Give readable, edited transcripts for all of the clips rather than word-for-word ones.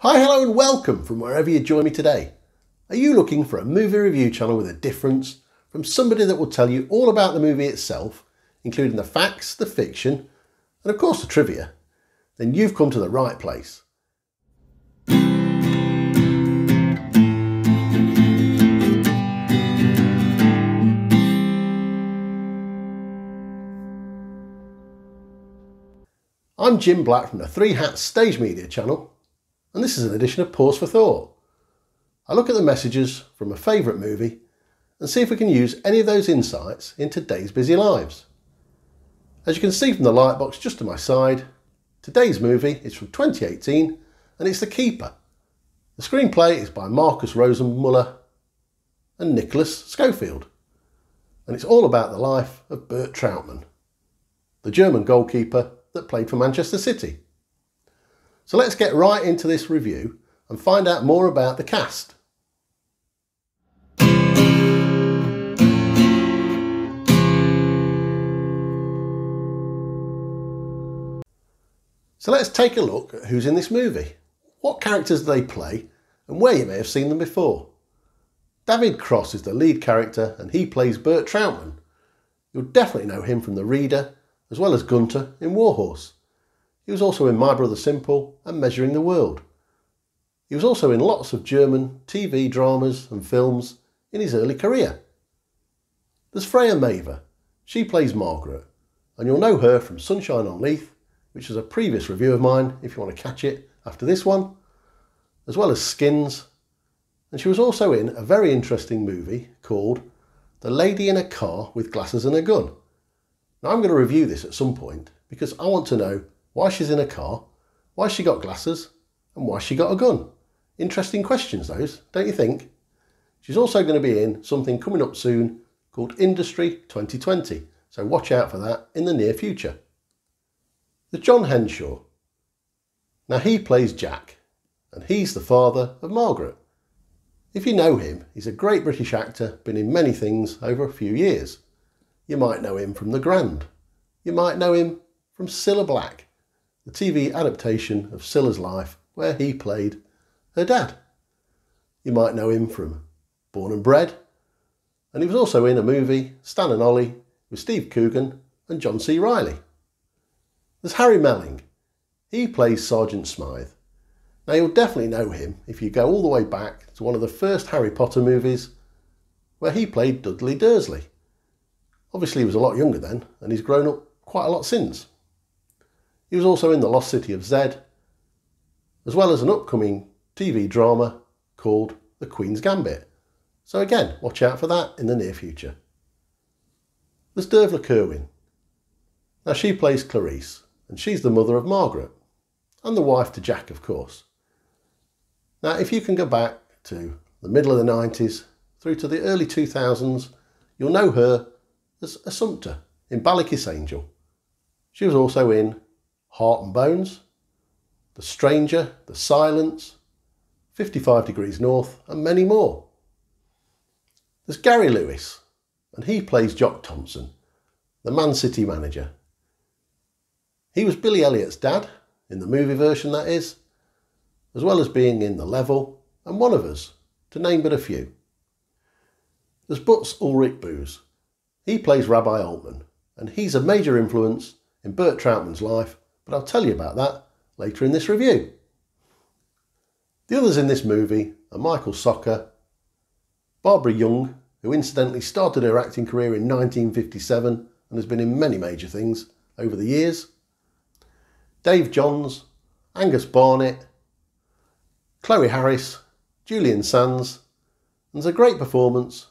Hi, hello and welcome from wherever you join me today. Are you looking for a movie review channel with a difference from somebody that will tell you all about the movie itself, including the facts, the fiction, and of course the trivia? Then you've come to the right place. I'm Jim Black from the Three Hats Stage Media channel, and this is an edition of Pause for Thought. I look at the messages from a favourite movie and see if we can use any of those insights in today's busy lives. As you can see from the lightbox just to my side, today's movie is from 2018 and it's The Keeper. The screenplay is by Markus Rosenmüller and Nicholas Schofield, and it's all about the life of Bert Trautmann, the German goalkeeper that played for Manchester City. So let's get right into this review and find out more about the cast. So let's take a look at who's in this movie, what characters they play, and where you may have seen them before. David Kross is the lead character and he plays Bert Trautmann. You'll definitely know him from The Reader, as well as Gunter in Warhorse. He was also in My Brother Simple and Measuring the World. He was also in lots of German TV dramas and films in his early career. There's Freya Mavor. She plays Margaret, and you'll know her from Sunshine on Leith, which is a previous review of mine if you want to catch it after this one, as well as Skins. And she was also in a very interesting movie called The Lady in a Car with Glasses and a Gun. Now I'm going to review this at some point because I want to know why she's in a car, why she got glasses, and why she got a gun. Interesting questions those, don't you think? She's also going to be in something coming up soon called Industry 2020, so watch out for that in the near future. There's John Henshaw. Now he plays Jack, and he's the father of Margaret. If you know him, he's a great British actor, been in many things over a few years. You might know him from The Grand. You might know him from Cilla Black, the TV adaptation of Cilla's life where he played her dad. You might know him from Born and Bred. And he was also in a movie, Stan and Ollie, with Steve Coogan and John C. Reilly. There's Harry Melling. He plays Sergeant Smythe. Now you'll definitely know him if you go all the way back to one of the first Harry Potter movies where he played Dudley Dursley. Obviously he was a lot younger then, and he's grown up quite a lot since. He was also in The Lost City of Zed, as well as an upcoming TV drama called The Queen's Gambit. So again, watch out for that in the near future. There's Dervla Kirwan. Now she plays Clarice, and she's the mother of Margaret, and the wife to Jack, of course. Now if you can go back to the middle of the 90s through to the early 2000s, you'll know her as Assumpta in Ballykiss Angel. She was also in Heart and Bones, The Stranger, The Silence, 55 Degrees North, and many more. There's Gary Lewis, and he plays Jock Thompson, the Man City manager. He was Billy Elliot's dad, in the movie version that is, as well as being in The Level and One of Us, to name but a few. There's Bhutto Ulrich Boos. He plays Rabbi Altman, and he's a major influence in Bert Trautmann's life, but I'll tell you about that later in this review. The others in this movie are Michael Socker, Barbara Young, who incidentally started her acting career in 1957 and has been in many major things over the years, Dave Johns, Angus Barnett, Chloe Harris, Julian Sands, and there's a great performance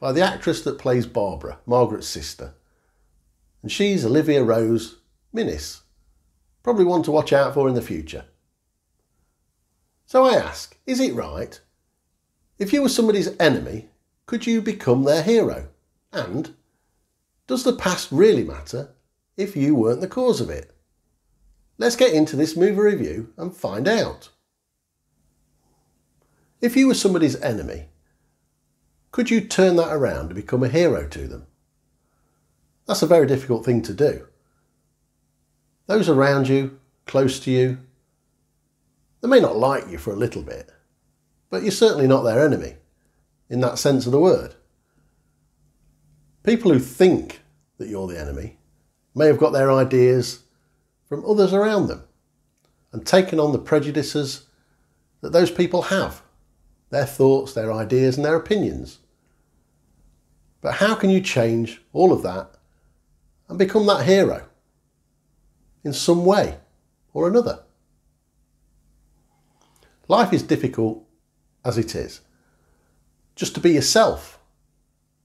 by the actress that plays Barbara, Margaret's sister. And she's Olivia Rose Minnis, probably one to watch out for in the future. So I ask, is it right? If you were somebody's enemy, could you become their hero? And does the past really matter if you weren't the cause of it? Let's get into this movie review and find out. If you were somebody's enemy, could you turn that around and become a hero to them? That's a very difficult thing to do. Those around you, close to you, They may not like you for a little bit, but you're certainly not their enemy, in that sense of the word. People who think that you're the enemy may have got their ideas from others around them and taken on the prejudices that those people have, their thoughts, their ideas and their opinions. But how can you change all of that and become that hero in some way or another? Life is difficult as it is. Just to be yourself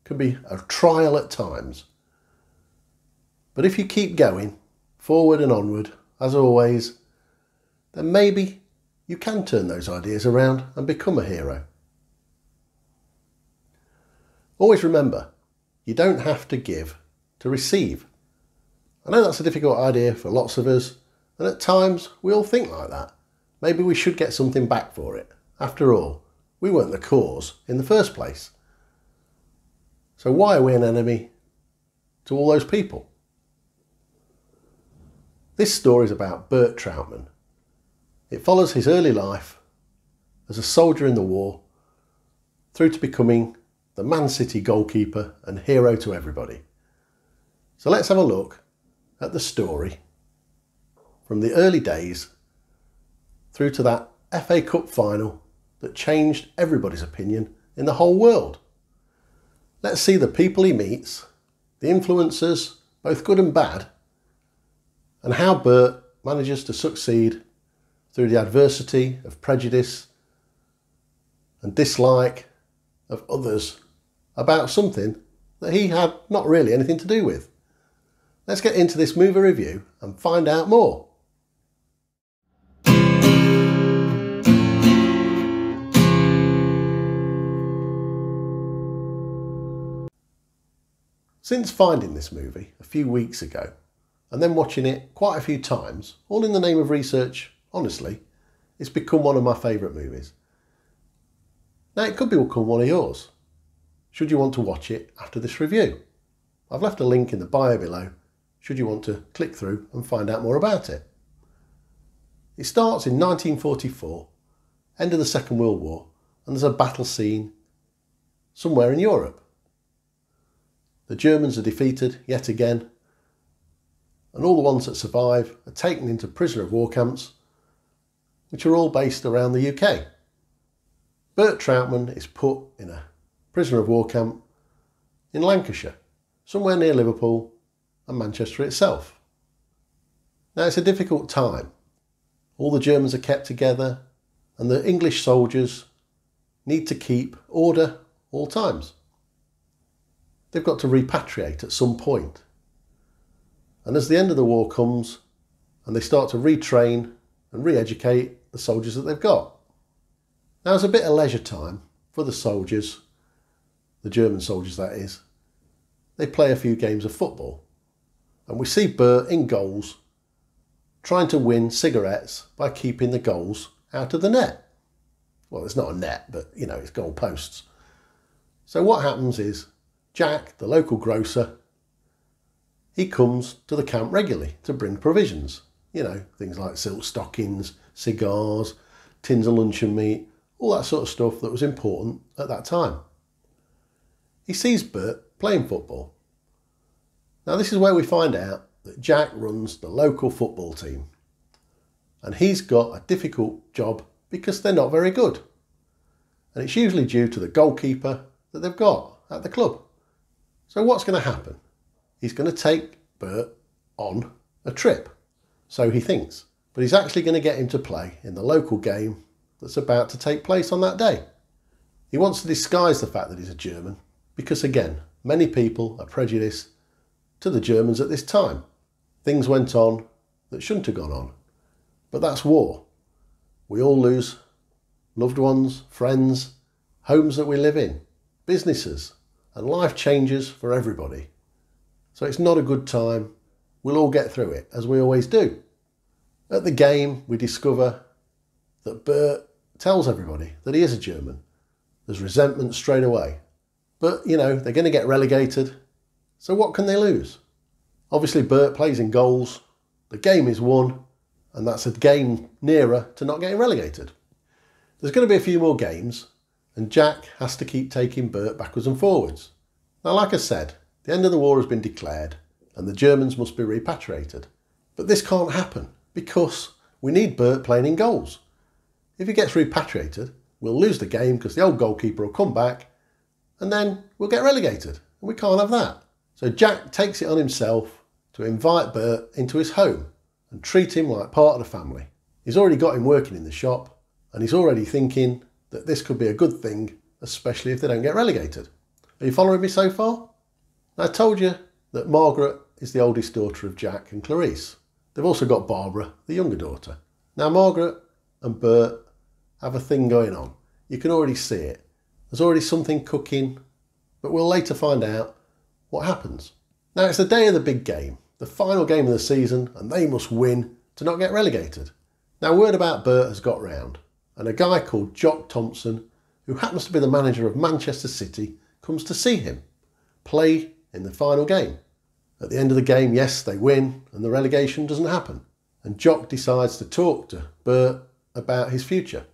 can be a trial at times. But if you keep going forward and onward, as always, then maybe you can turn those ideas around and become a hero. Always remember, you don't have to give to receive. I know that's a difficult idea for lots of us, and at times we all think like that. Maybe we should get something back for it. After all, we weren't the cause in the first place. So why are we an enemy to all those people? This story is about Bert Trautmann. It follows his early life as a soldier in the war through to becoming the Man City goalkeeper and hero to everybody. So let's have a look at the story from the early days through to that FA Cup final that changed everybody's opinion in the whole world. Let's see the people he meets, the influencers, both good and bad, and how Bert manages to succeed through the adversity of prejudice and dislike of others about something that he had not really anything to do with. Let's get into this movie review and find out more. Since finding this movie a few weeks ago and then watching it quite a few times, all in the name of research, honestly, it's become one of my favourite movies. Now it could become one of yours, should you want to watch it after this review. I've left a link in the bio below, should you want to click through and find out more about it. It starts in 1944, end of the Second World War, and there's a battle scene somewhere in Europe. The Germans are defeated yet again, and all the ones that survive are taken into prisoner of war camps, which are all based around the UK. Bert Trautmann is put in a prisoner of war camp in Lancashire, somewhere near Liverpool and Manchester itself. Now it's a difficult time. All the Germans are kept together, and the English soldiers need to keep order all times. They've got to repatriate at some point. And as the end of the war comes and they start to retrain and re-educate the soldiers that they've got. Now it's a bit of leisure time for the soldiers, the German soldiers that is. They play a few games of football. And we see Bert in goals trying to win cigarettes by keeping the goals out of the net. Well, it's not a net, but you know, it's goal posts. So what happens is Jack, the local grocer, he comes to the camp regularly to bring provisions. You know, things like silk stockings, cigars, tins of luncheon meat, all that sort of stuff that was important at that time. He sees Bert playing football. Now this is where we find out that Jack runs the local football team. And he's got a difficult job because they're not very good. And it's usually due to the goalkeeper that they've got at the club. So what's going to happen? He's going to take Bert on a trip, so he thinks. But he's actually going to get him to play in the local game that's about to take place on that day. He wants to disguise the fact that he's a German because, again, many people are prejudiced to the Germans at this time. Things went on that shouldn't have gone on. But that's war. We all lose loved ones, friends, homes that we live in, businesses. And life changes for everybody. So it's not a good time. We'll all get through it, as we always do. At the game, we discover that Bert tells everybody that he is a German. There's resentment straight away. But, you know, they're going to get relegated. So what can they lose? Obviously, Bert plays in goals. The game is won. and that's a game nearer to not getting relegated. There's going to be a few more games, and Jack has to keep taking Bert backwards and forwards. Now, like I said, the end of the war has been declared, and the Germans must be repatriated. But this can't happen, because we need Bert playing in goals. If he gets repatriated, we'll lose the game because the old goalkeeper will come back, and then we'll get relegated, and we can't have that. So Jack takes it on himself to invite Bert into his home and treat him like part of the family. He's already got him working in the shop, and he's already thinking that this could be a good thing, especially if they don't get relegated. Are you following me so far? I told you that Margaret is the oldest daughter of Jack and Clarice. They've also got Barbara, the younger daughter. Now Margaret and Bert have a thing going on. You can already see it. There's already something cooking, but we'll later find out what happens. Now it's the day of the big game, the final game of the season, and they must win to not get relegated. Now word about Bert has got round, and a guy called Jock Thompson, who happens to be the manager of Manchester City, comes to see him play in the final game. At the end of the game, yes, they win, and the relegation doesn't happen. And Jock decides to talk to Bert about his future.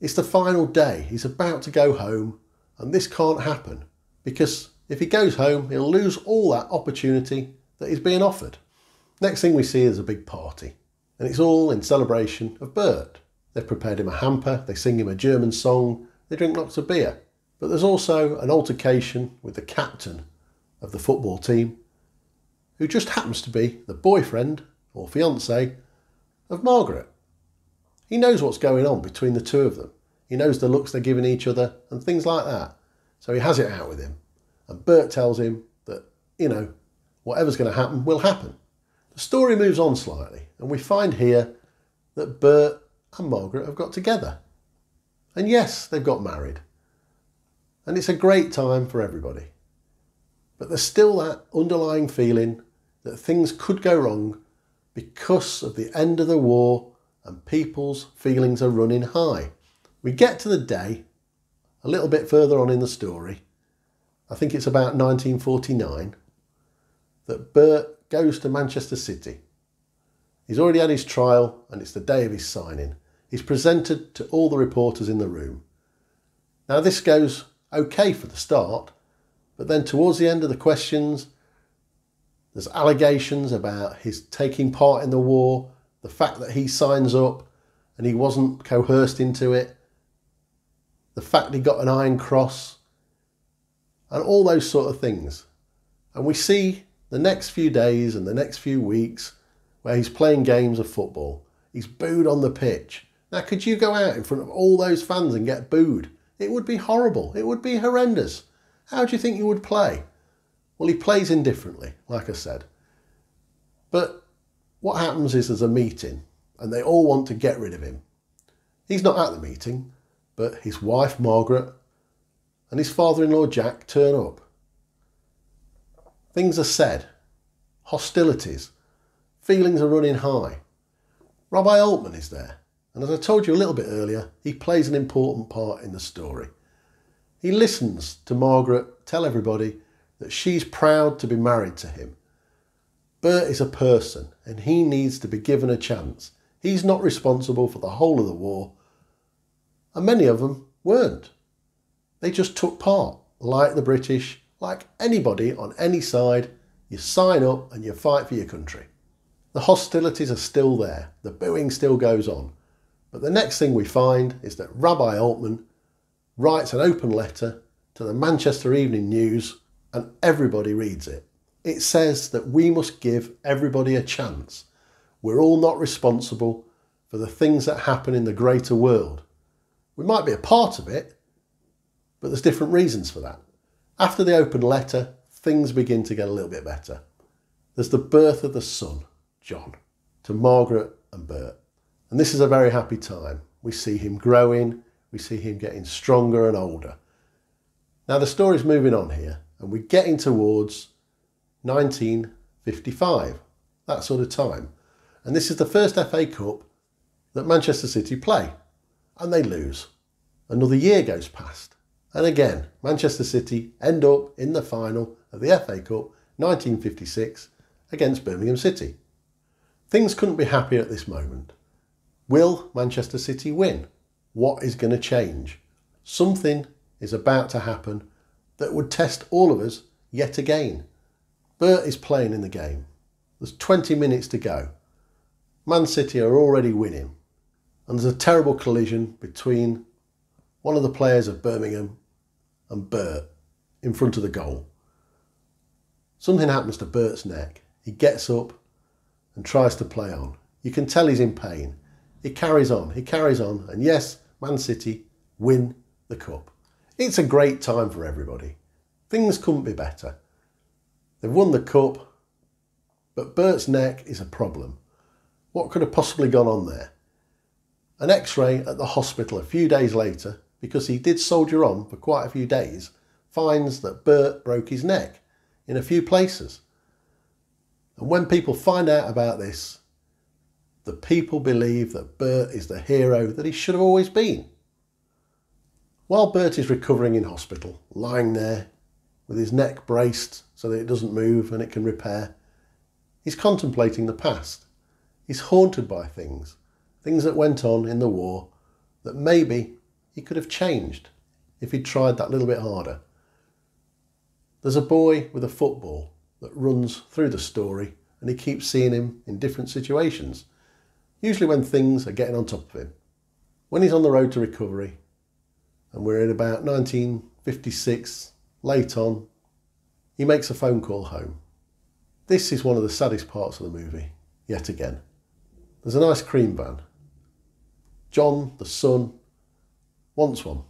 It's the final day. He's about to go home, and this can't happen, because if he goes home, he'll lose all that opportunity that is being offered. Next thing we see is a big party, and it's all in celebration of Bert. They've prepared him a hamper, they sing him a German song, they drink lots of beer. But there's also an altercation with the captain of the football team, who just happens to be the boyfriend or fiancé of Margaret. He knows what's going on between the two of them. He knows the looks they're giving each other and things like that. So he has it out with him. And Bert tells him that, you know, whatever's going to happen will happen. The story moves on slightly, and we find here that Bert and Margaret have got together. And yes, they've got married. And it's a great time for everybody. But there's still that underlying feeling that things could go wrong because of the end of the war, and people's feelings are running high. We get to the day a little bit further on in the story, I think it's about 1949, that Bert goes to Manchester City. He's already had his trial, and it's the day of his signing. He's presented to all the reporters in the room. Now this goes okay for the start, but then towards the end of the questions, there's allegations about his taking part in the war, the fact that he signs up and he wasn't coerced into it, the fact he got an Iron Cross, and all those sort of things. And we see the next few days and the next few weeks where he's playing games of football. He's booed on the pitch. Now, could you go out in front of all those fans and get booed? It would be horrible. It would be horrendous. How do you think you would play? Well, he plays indifferently, like I said. But what happens is there's a meeting, and they all want to get rid of him. He's not at the meeting, but his wife, Margaret, and his father-in-law, Jack, turn up. Things are said. Hostilities. Feelings are running high. Rabbi Altman is there. And as I told you a little bit earlier, he plays an important part in the story. He listens to Margaret tell everybody that she's proud to be married to him. Bert is a person, and he needs to be given a chance. He's not responsible for the whole of the war, and many of them weren't. They just took part, like the British, like anybody on any side. You sign up and you fight for your country. The hostilities are still there. The booing still goes on. But the next thing we find is that Rabbi Altman writes an open letter to the Manchester Evening News, and everybody reads it. It says that we must give everybody a chance. We're all not responsible for the things that happen in the greater world. We might be a part of it, but there's different reasons for that. After the open letter, things begin to get a little bit better. There's the birth of the son, John, to Margaret and Bert. And this is a very happy time. We see him growing. We see him getting stronger and older. Now the story's moving on here, and we're getting towards 1955, that sort of time. And this is the first FA Cup that Manchester City play, and they lose. Another year goes past, and again, Manchester City end up in the final of the FA Cup 1956 against Birmingham City. Things couldn't be happier at this moment. Will Manchester City win? What is going to change? Something is about to happen that would test all of us yet again. Bert is playing in the game. There's 20 minutes to go. Man City are already winning. And there's a terrible collision between one of the players of Birmingham and Bert in front of the goal. Something happens to Bert's neck. He gets up and tries to play on. You can tell he's in pain. He carries on. And yes, Man City win the cup. It's a great time for everybody. Things couldn't be better. They've won the cup, but Bert's neck is a problem. What could have possibly gone on there? An x-ray at the hospital a few days later, because he did soldier on for quite a few days, finds that Bert broke his neck in a few places. And when people find out about this, the people believe that Bert is the hero that he should have always been. While Bert is recovering in hospital, lying there with his neck braced so that it doesn't move and it can repair, he's contemplating the past. He's haunted by things that went on in the war that maybe he could have changed if he'd tried that little bit harder. There's a boy with a football that runs through the story, and he keeps seeing him in different situations, usually when things are getting on top of him. When he's on the road to recovery, and we're in about 1956, late on, he makes a phone call home. This is one of the saddest parts of the movie, yet again. There's an ice cream van. John, the son, wants one.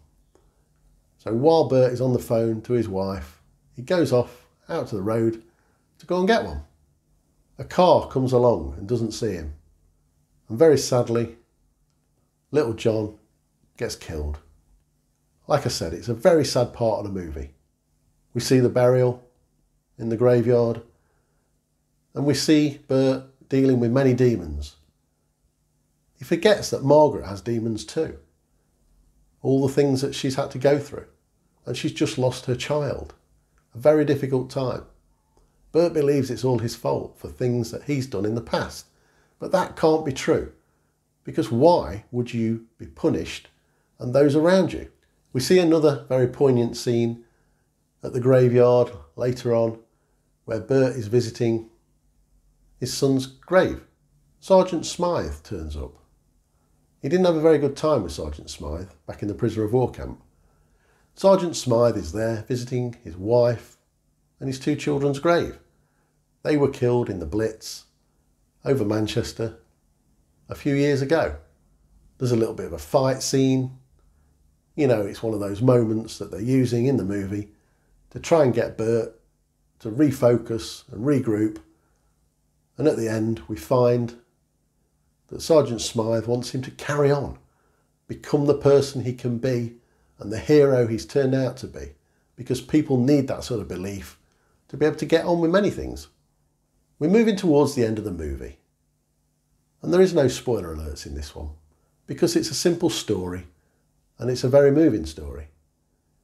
So while Bert is on the phone to his wife, he goes off out to the road to go and get one. A car comes along and doesn't see him. And very sadly, little John gets killed. Like I said, it's a very sad part of the movie. We see the burial in the graveyard, and we see Bert dealing with many demons. He forgets that Margaret has demons too. All the things that she's had to go through. And she's just lost her child. A very difficult time. Bert believes it's all his fault for things that he's done in the past. But that can't be true. Because why would you be punished and those around you? We see another very poignant scene at the graveyard later on, where Bert is visiting his son's grave. Sergeant Smythe turns up. He didn't have a very good time with Sergeant Smythe back in the prisoner of war camp. Sergeant Smythe is there visiting his wife and his two children's grave. They were killed in the Blitz over Manchester a few years ago. There's a little bit of a fight scene. You know, it's one of those moments that they're using in the movie to try and get Bert to refocus and regroup. And at the end, we find that Sergeant Smythe wants him to carry on, become the person he can be and the hero he's turned out to be, because people need that sort of belief to be able to get on with many things. We're moving towards the end of the movie, and there is no spoiler alerts in this one, because it's a simple story and it's a very moving story.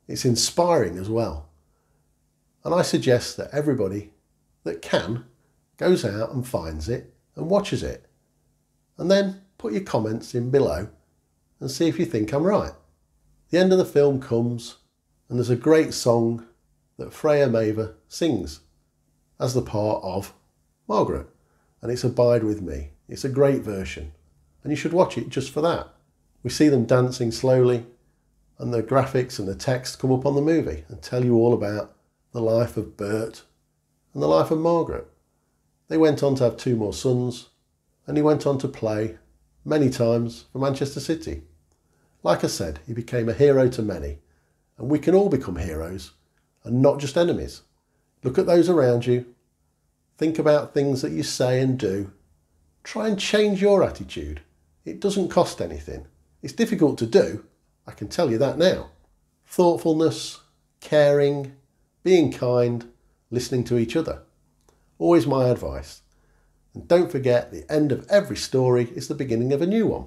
It's inspiring as well, and I suggest that everybody that can goes out and finds it and watches it. And then put your comments in below and see if you think I'm right. The end of the film comes, and there's a great song that Freya Mavor sings as the part of Margaret, and it's Abide With Me. It's a great version, and you should watch it just for that. We see them dancing slowly, and the graphics and the text come up on the movie and tell you all about the life of Bert and the life of Margaret. They went on to have two more sons, and he went on to play many times for Manchester City. Like I said, he became a hero to many, and we can all become heroes and not just enemies. Look at those around you, think about things that you say and do, try and change your attitude. It doesn't cost anything. It's difficult to do, I can tell you that now. Thoughtfulness, caring, being kind, listening to each other. Always my advice. And don't forget, the end of every story is the beginning of a new one.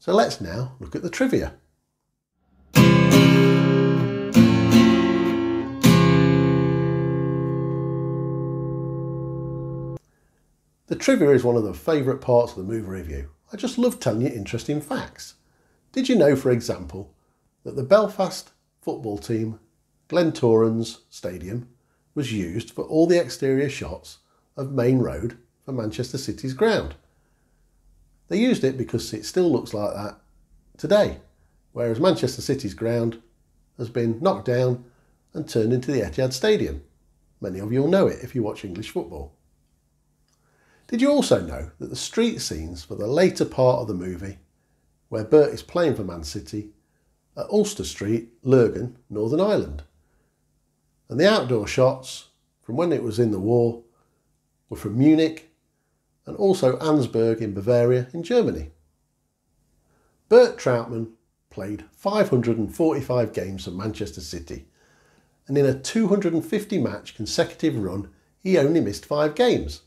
So let's now look at the trivia. The trivia is one of the favourite parts of the movie review. I just love telling you interesting facts. Did you know, for example, that the Belfast football team Glentoran's Stadium was used for all the exterior shots of Main Road for Manchester City's ground? They used it because it still looks like that today, whereas Manchester City's ground has been knocked down and turned into the Etihad Stadium. Many of you will know it if you watch English football. Did you also know that the street scenes for the later part of the movie, where Bert is playing for Man City, at Ulster Street, Lurgan, Northern Ireland? And the outdoor shots from when it was in the war were from Munich and also Ansbach in Bavaria in Germany. Bert Trautmann played 545 games for Manchester City, and in a 250-match consecutive run, he only missed 5 games.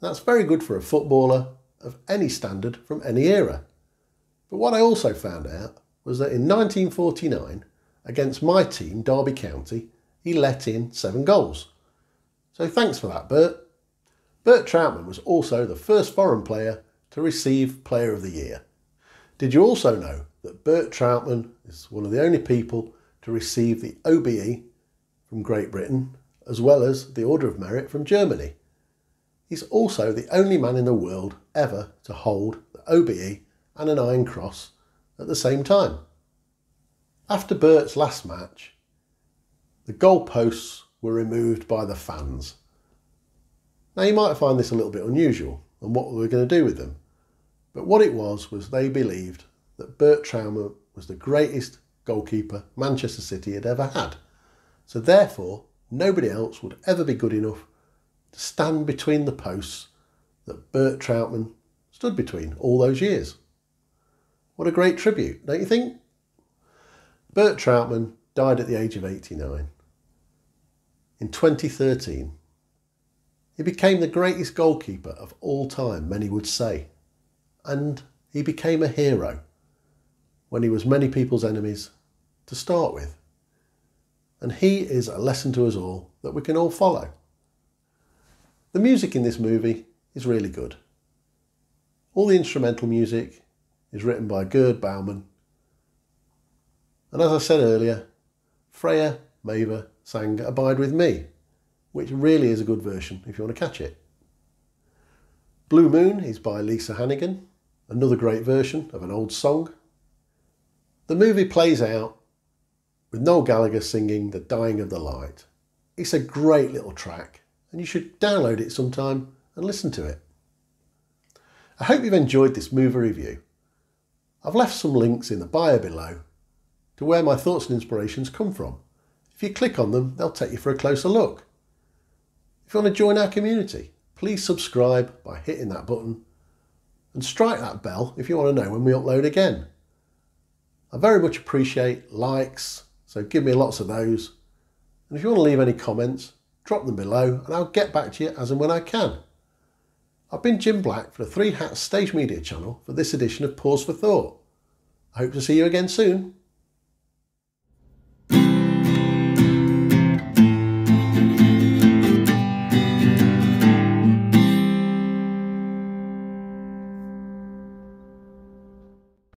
That's very good for a footballer of any standard from any era. But what I also found out was that in 1949, against my team, Derby County, he let in 7 goals. So thanks for that, Bert. Bert Trautmann was also the first foreign player to receive Player of the Year. Did you also know that Bert Trautmann is one of the only people to receive the OBE from Great Britain, as well as the Order of Merit from Germany? He's also the only man in the world ever to hold the OBE and an Iron Cross at the same time. After Bert's last match, the goalposts were removed by the fans. Now, you might find this a little bit unusual, and what we were going to do with them. But what it was they believed that Bert Trautmann was the greatest goalkeeper Manchester City had ever had. So therefore, nobody else would ever be good enough to stand between the posts that Bert Trautmann stood between all those years. What a great tribute, don't you think? Bert Trautmann died at the age of 89. In 2013, he became the greatest goalkeeper of all time, many would say. And he became a hero when he was many people's enemies to start with. And he is a lesson to us all that we can all follow. The music in this movie is really good. All the instrumental music is written by Gerd Baumann. And as I said earlier, Freya Mavor sang Abide With Me, which really is a good version if you want to catch it. Blue Moon is by Lisa Hannigan, another great version of an old song. The movie plays out with Noel Gallagher singing The Dying of the Light. It's a great little track, and you should download it sometime and listen to it. I hope you've enjoyed this movie review. I've left some links in the bio below to where my thoughts and inspirations come from. If you click on them, they'll take you for a closer look. If you want to join our community, please subscribe by hitting that button and strike that bell if you want to know when we upload again. I very much appreciate likes, so give me lots of those. And if you want to leave any comments, drop them below and I'll get back to you as and when I can. I've been Jim Black for the Three Hats Stage Media channel for this edition of Pause for Thought. I hope to see you again soon.